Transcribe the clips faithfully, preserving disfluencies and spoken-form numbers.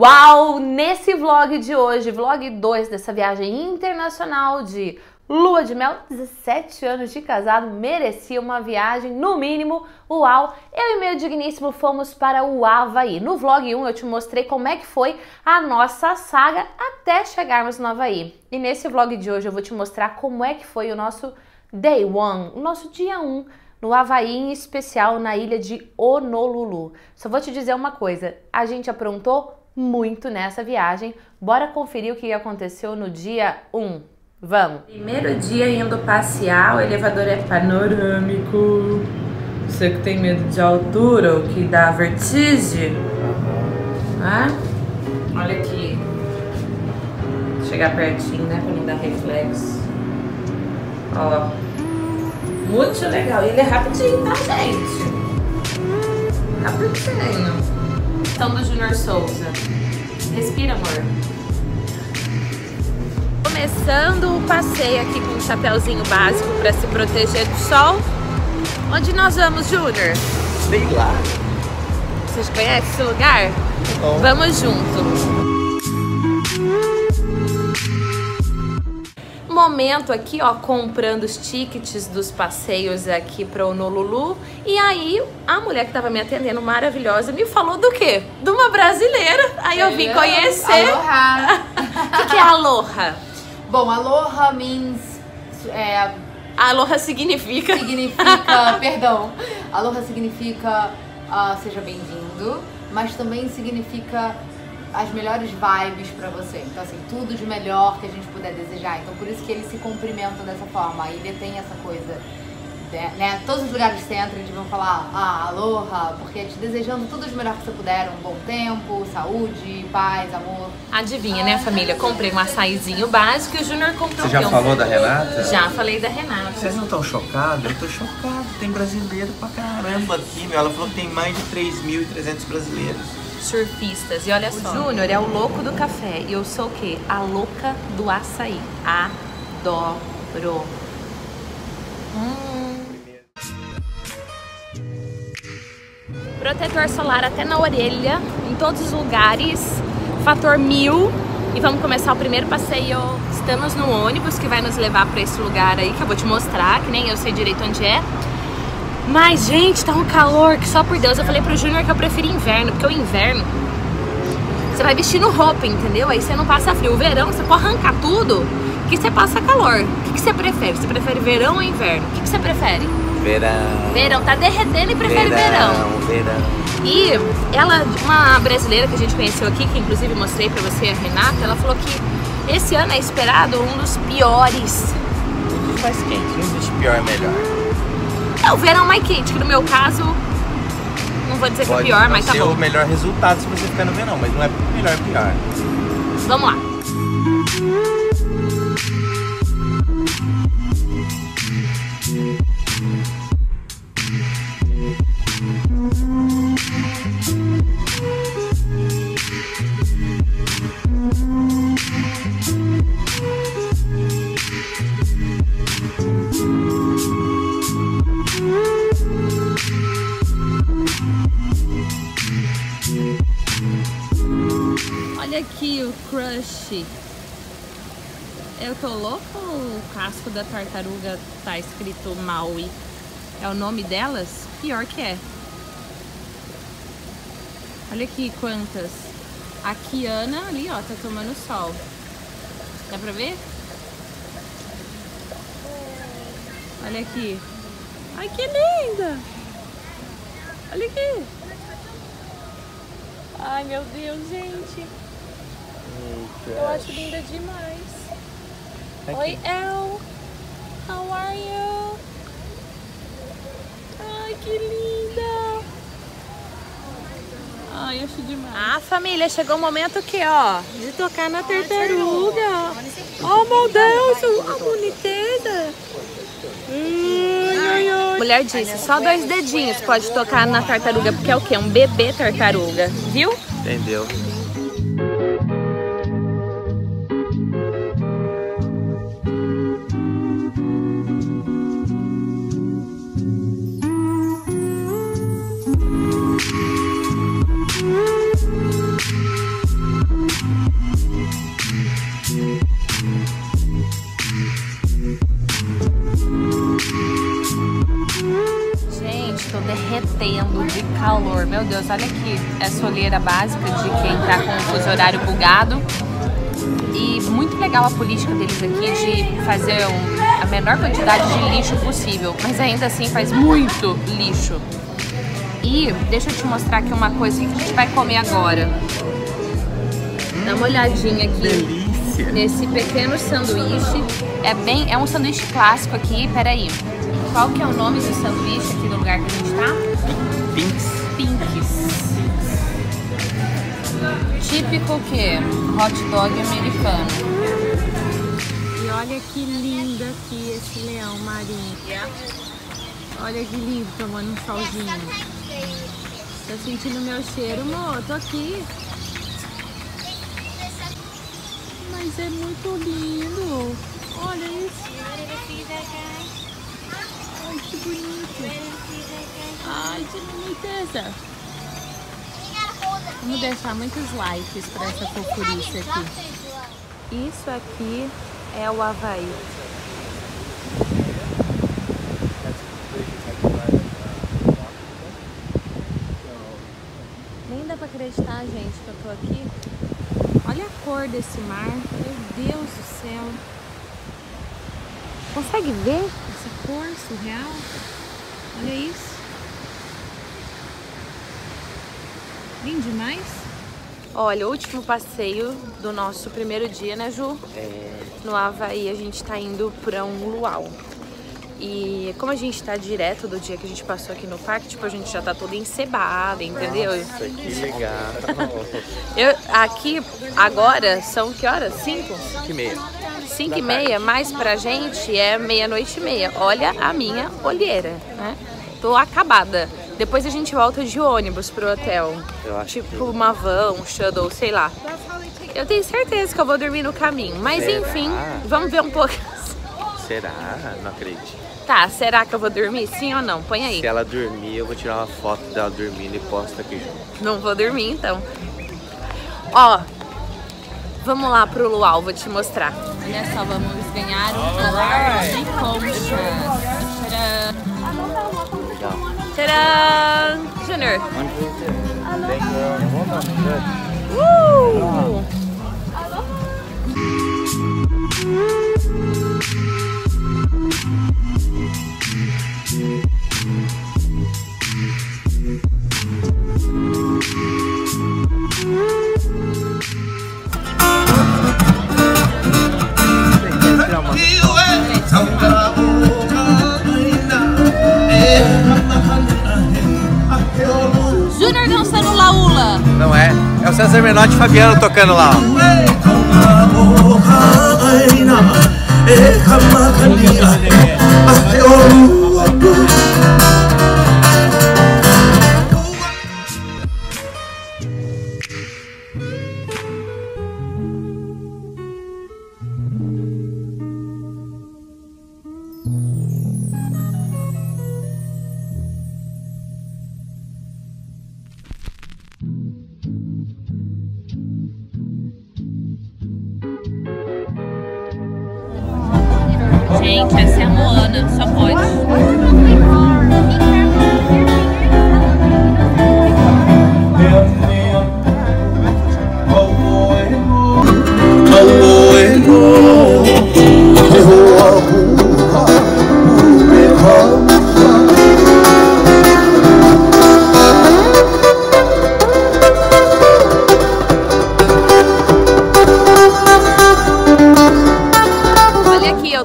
Uau! Nesse vlog de hoje, vlog dois dessa viagem internacional de lua de mel, dezessete anos de casado, merecia uma viagem, no mínimo, uau! Eu e meu digníssimo fomos para o Havaí. No vlog um eu te mostrei como é que foi a nossa saga até chegarmos no Havaí. E nesse vlog de hoje eu vou te mostrar como é que foi o nosso day one, o nosso dia um, no Havaí, em especial na ilha de Honolulu. Só vou te dizer uma coisa, a gente aprontou muito nessa viagem. Bora conferir o que aconteceu no dia um. Vamos! Primeiro dia indo passear, o elevador é panorâmico. Você que tem medo de altura ou que dá vertigem, ah, olha aqui. Chegar pertinho, né? Pra não dar reflexo. Ó, muito legal. E ele é rapidinho, tá, gente? Rapidinho. Então, do Júnior Souza. Respira, amor. Começando o passeio aqui com um chapéuzinho básico para se proteger do sol. Onde nós vamos, Júnior? Sei lá. Vocês conhecem esse lugar? Bom. Vamos junto. Momento aqui, ó, comprando os tickets dos passeios aqui para Honolulu. E aí, a mulher que estava me atendendo, maravilhosa, me falou do quê? De uma brasileira. Aí eu vim conhecer. Aloha. O que é aloha? Bom, aloha means... É, aloha significa... Significa... perdão. Aloha significa uh, seja bem-vindo, mas também significa as melhores vibes pra você. Então, assim, tudo de melhor que a gente puder desejar. Então, por isso que eles se cumprimentam dessa forma. A ilha tem essa coisa... Né? Todos os lugares que você entra, eles vão falar ah, aloha, porque te desejando tudo de melhor que você puder, um bom tempo, saúde, paz, amor. Adivinha, né, família? Comprei um açaizinho básico e o Júnior comprou um. Você já um falou da Renata? Já falei da Renata. Vocês não estão chocados? Eu tô chocado, tem brasileiro pra caramba aqui, meu. Ela falou que tem mais de três mil e trezentos brasileiros. Surfistas, e olha só, o Júnior é o louco do café e eu sou o quê? A louca do açaí. Adoro. Hum. Protetor solar até na orelha, em todos os lugares, fator mil. E vamos começar o primeiro passeio. Estamos no ônibus que vai nos levar para esse lugar aí, que eu vou te mostrar, que nem eu sei direito onde é. Mas, gente, tá um calor que só por Deus. Eu falei pro Júnior que eu prefiro inverno, porque o inverno, você vai vestindo roupa, entendeu? Aí você não passa frio. O verão, você pode arrancar tudo, que você passa calor. O que, que você prefere? Você prefere verão ou inverno? O que, que você prefere? Verão. Verão, tá derretendo e prefere verão. Verão, verão. E ela, uma brasileira que a gente conheceu aqui, que inclusive mostrei pra você, a Renata, ela falou que esse ano é esperado um dos piores. Um dos mais quentes, um dos piores é melhor. É o verão mais quente, que no meu caso, não vou dizer pode que é pior, mas tá bom. Pode ser o melhor resultado se você ficar no verão, mas não é melhor ou pior. Vamos lá. Eu tô louco ou o casco da tartaruga tá escrito Maui? É o nome delas? Pior que é. Olha aqui quantas. A Kiana ali, ó, tá tomando sol. Dá pra ver? Olha aqui. Ai, que linda! Olha aqui. Ai, meu Deus, gente. Eu acho linda demais. Aqui. Oi, El. How are you? Ai, que linda. Ai, eu acho demais. Ah, família, chegou o momento que, ó, de tocar na tartaruga. Oh, meu Deus, a boniteza. A mulher disse, só dois dedinhos pode tocar na tartaruga, porque é o quê? Um bebê tartaruga, viu? Entendeu. Meu Deus, olha aqui essa olheira básica de quem tá com o fuso horário bugado. E muito legal a política deles aqui de fazer um, a menor quantidade de lixo possível, mas ainda assim faz muito lixo. E deixa eu te mostrar aqui uma coisa que a gente vai comer agora. Dá uma olhadinha aqui. Delícia. Nesse pequeno sanduíche. É, bem, é um sanduíche clássico aqui. Peraí. Qual que é o nome do sanduíche aqui do lugar que a gente tá? Pinks. Pinks. Típico o quê? Hot dog americano. E olha que lindo aqui esse leão marinho. Yeah. Olha que lindo, tomando um solzinho. Tô sentindo meu cheiro, amor. Tô aqui. Mas é muito lindo. Olha isso. Ai, que bonito. Ai, que boniteza. Vamos deixar muitos likes pra essa fofurice aqui. Isso aqui é o Havaí. Nem dá pra acreditar, gente, que eu tô aqui. Olha a cor desse mar. Meu Deus do céu. Consegue ver essa cor surreal? Olha isso. Lindo demais. Olha, o último passeio do nosso primeiro dia, né, Ju? É. No Havaí a gente tá indo pra um luau. E como a gente tá direto do dia que a gente passou aqui no parque, tipo, a gente já tá toda encebada, entendeu? Nossa, que legal. Eu, aqui, agora, são que horas? Cinco? Cinco e meia. Cinco da e meia, tarde. Mas pra gente é meia-noite e meia. Olha a minha olheira, né? Tô acabada. Depois a gente volta de ônibus pro hotel. Eu acho tipo que... uma van, um shuttle, sei lá. Eu tenho certeza que eu vou dormir no caminho. Mas será? Enfim, vamos ver um pouco. Será? Não acredito. Tá, será que eu vou dormir? Sim ou não? Põe aí. Se ela dormir, eu vou tirar uma foto dela dormindo e posto aqui junto. Não vou dormir, então. Ó, vamos lá pro luau, vou te mostrar. Olha só, vamos ganhar um colar de conchas. Tcharam! Tcharam! Júnior! Uh! Júnior dançando laula. Não é? É o César Menotti e Fabiano tocando lá. Gente, essa é a Moana, só pode.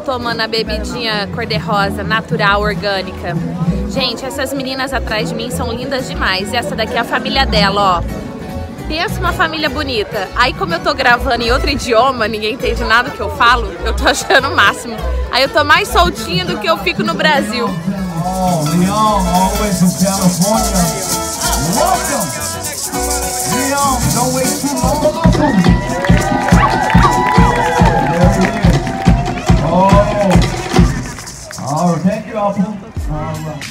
Tomando a bebidinha cor-de-rosa, natural, orgânica. Gente, essas meninas atrás de mim são lindas demais. E essa daqui é a família dela, ó. Pensa uma família bonita. Aí como eu tô gravando em outro idioma, ninguém entende nada que eu falo, eu tô achando o máximo. Aí eu tô mais soltinha do que eu fico no Brasil. Oh, Leon, always in California. Welcome. Leon, don't wait too long. Oh, thank you, Alpha. All right.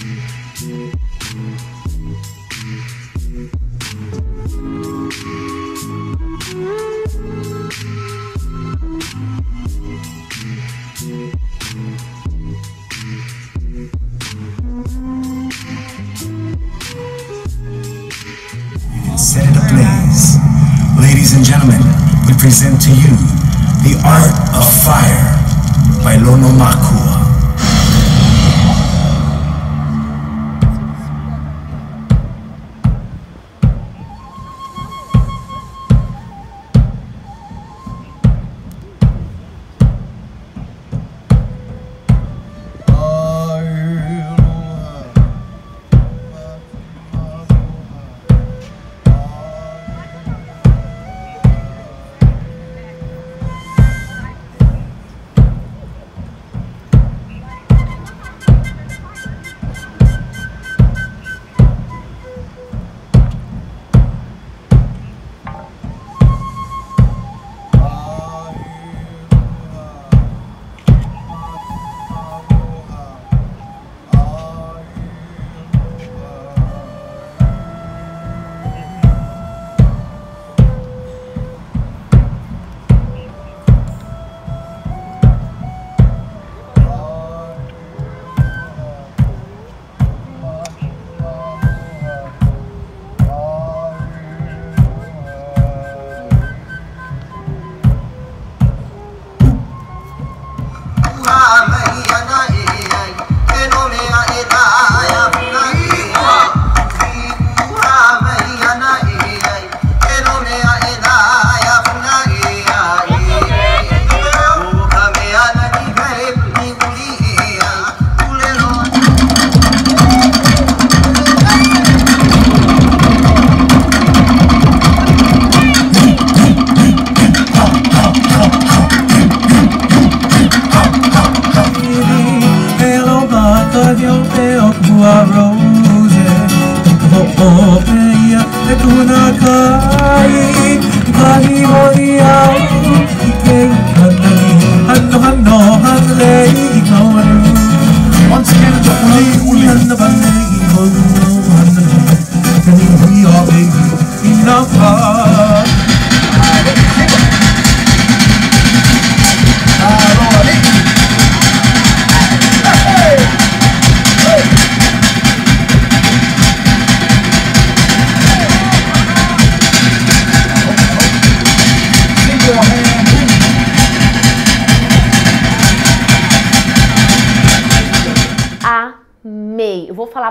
Ladies and gentlemen, we present to you The Art of Fire by Lono Makua.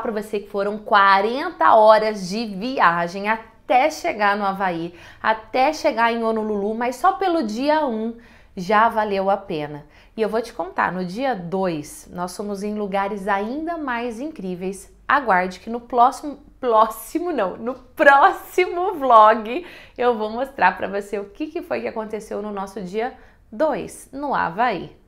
Para você que foram quarenta horas de viagem até chegar no Havaí, até chegar em Honolulu, mas só pelo dia um já valeu a pena. E eu vou te contar, no dia dois nós fomos em lugares ainda mais incríveis. Aguarde que no próximo próximo não, no próximo vlog eu vou mostrar para você o que que foi que aconteceu no nosso dia dois no Havaí.